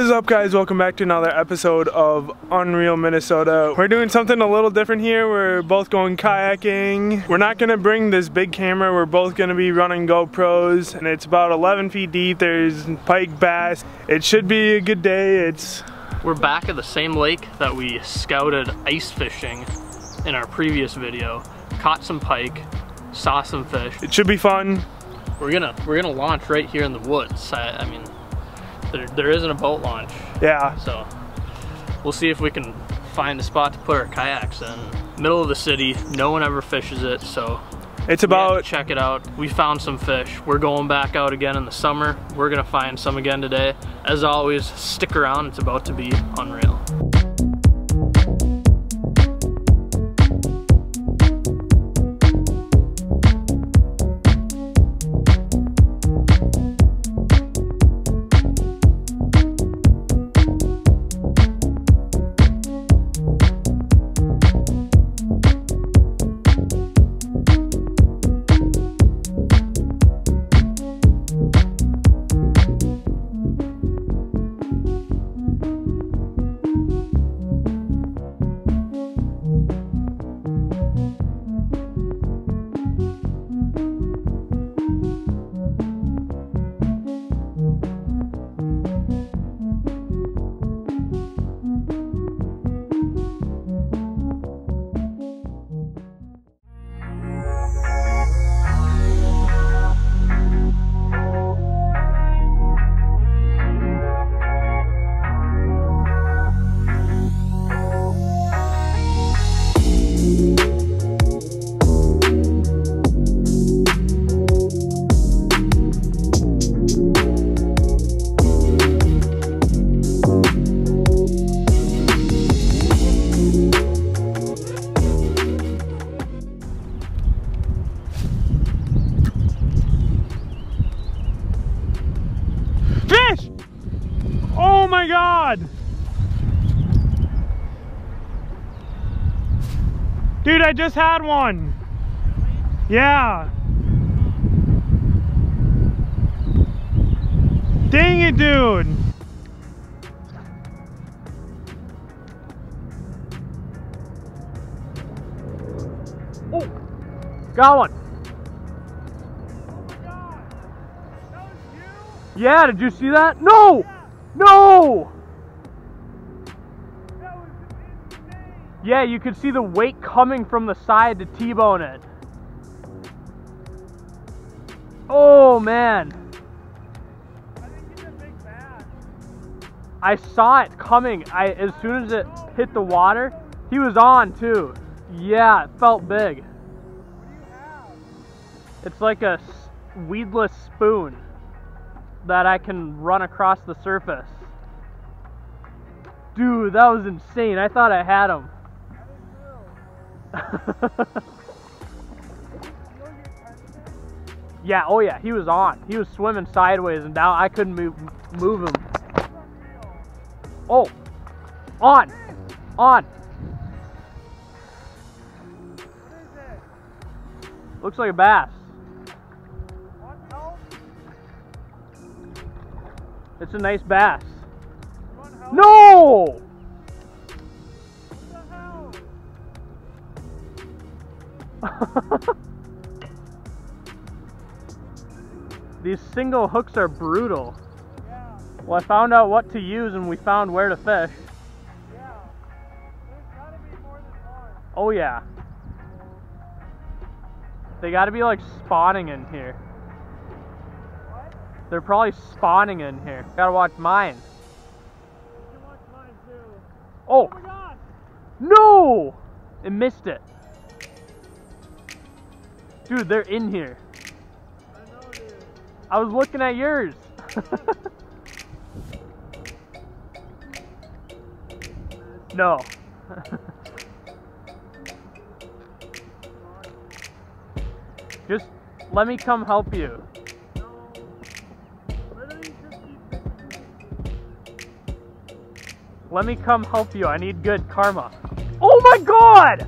What is up, guys? Welcome back to another episode of Unreal Minnesota. We're doing something a little different here. We're both going kayaking. We're not gonna bring this big camera. We're both gonna be running GoPros, and it's about 11 feet deep. There's pike, bass. It should be a good day. We're back at the same lake that we scouted ice fishing in our previous video. Caught some pike, saw some fish. It should be fun. We're gonna launch right here in the woods. I mean, there isn't a boat launch. Yeah. So we'll see if we can find a spot to put our kayaks in. Middle of the city, no one ever fishes it, so it's about check it out. We found some fish. We're going back out again in the summer. We're gonna find some again today. As always, stick around. It's about to be unreal. Dude, I just had one. Yeah. Dang it, dude. Oh, got one. Oh my God. That was you? Yeah, did you see that? No, yeah. No. Yeah, you could see the weight coming from the side to T-bone it. Oh, man. I didn't get a big bass. I saw it coming. As soon as it hit the water, he was on too. Yeah, it felt big. What do you have? It's like a weedless spoon that I can run across the surface. Dude, that was insane. I thought I had him. Yeah, oh yeah, he was on. He was swimming sideways and now I couldn't move him. Oh, on. What is it? Looks like a bass. It's a nice bass. No! These single hooks are brutal. Yeah. Well, I found out what to use and we found where to fish. Yeah. There's gotta be more than one. Oh yeah. They gotta be like spawning in here. What? They're probably spawning in here. Gotta watch mine. You can watch mine too. Oh! Oh my God! No! It missed it. Dude, they're in here. I know, dude. I was looking at yours. No. Just let me come help you. No. Literally just keep fishing. Let me come help you. I need good karma. Oh my God!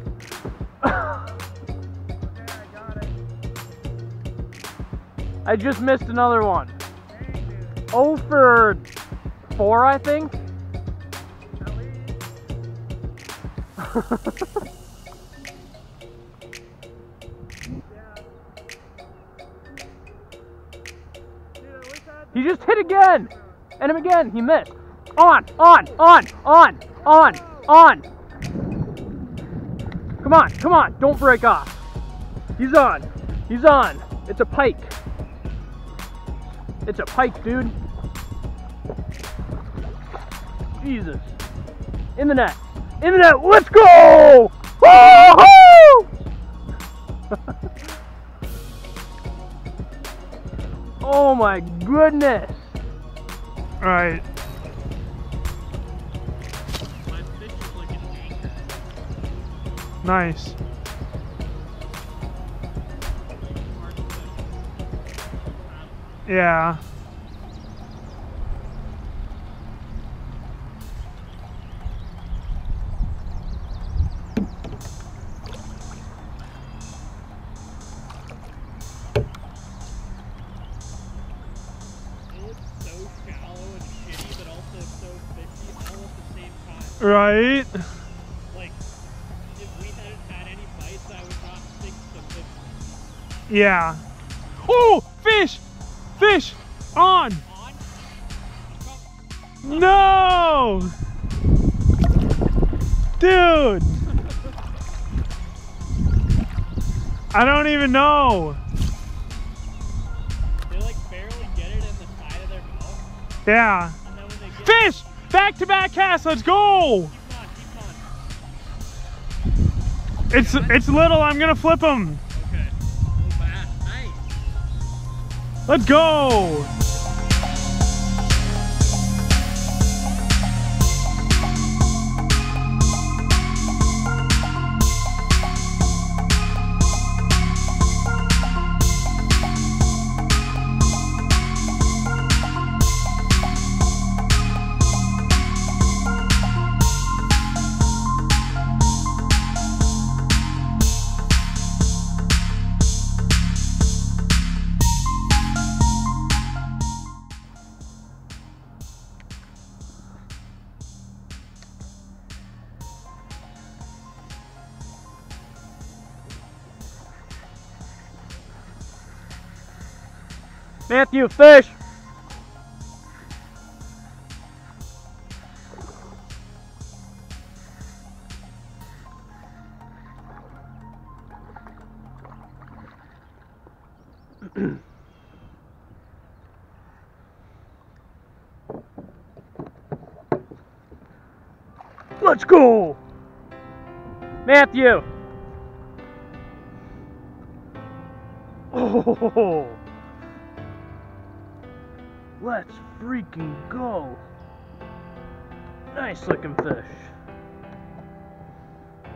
I just missed another one. 0 for 4 4, I think. He just hit again! And him again, he missed. On! Come on, don't break off. He's on. It's a pike. It's a pike, dude. Jesus. In the net, let's go! Woo-hoo! Oh my goodness. All right. Nice. Yeah. It's so shallow and shitty, but also so fishy all at the same time. Right? Yeah. Oh, fish! Fish! On! No! Dude! I don't even know. They like barely get it in the side of their mouth. Yeah. And then when they get fish! Back-to-back cast, let's go! Keep on. It's little, I'm gonna flip them. Let's go! Matthew, fish! Let's go! Matthew! Oh! Let's freaking go. Nice looking fish.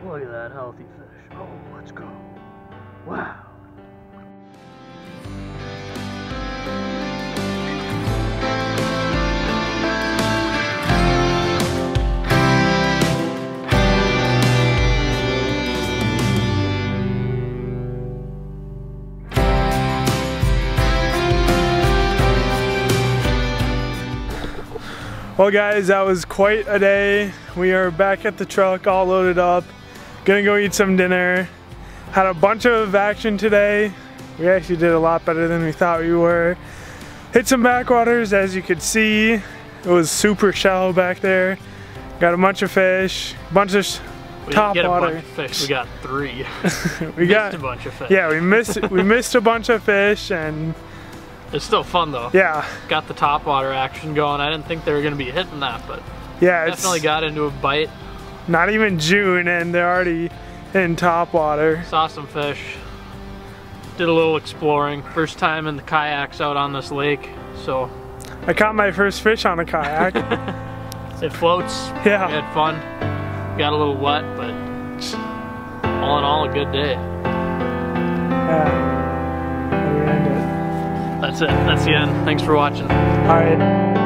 Look at that healthy fish. Oh, let's go. Wow. Well guys, that was quite a day. We are back at the truck, all loaded up. Gonna go eat some dinner. Had a bunch of action today. We actually did a lot better than we thought we were. Hit some backwaters, as you could see. It was super shallow back there. Got a bunch of fish, bunch of top water. We got 3. We got a bunch of fish. Yeah, we missed a bunch of fish and it's still fun though. Yeah. Got the topwater action going. I didn't think they were going to be hitting that, but yeah, definitely got into a bite. Not even June and they're already in topwater. Saw some fish. Did a little exploring. First time in the kayaks out on this lake, so. I caught my first fish on a kayak. It floats. Yeah. We had fun. Got a little wet, but all in all, a good day. Yeah. That's it. That's the end. Thanks for watching. All right.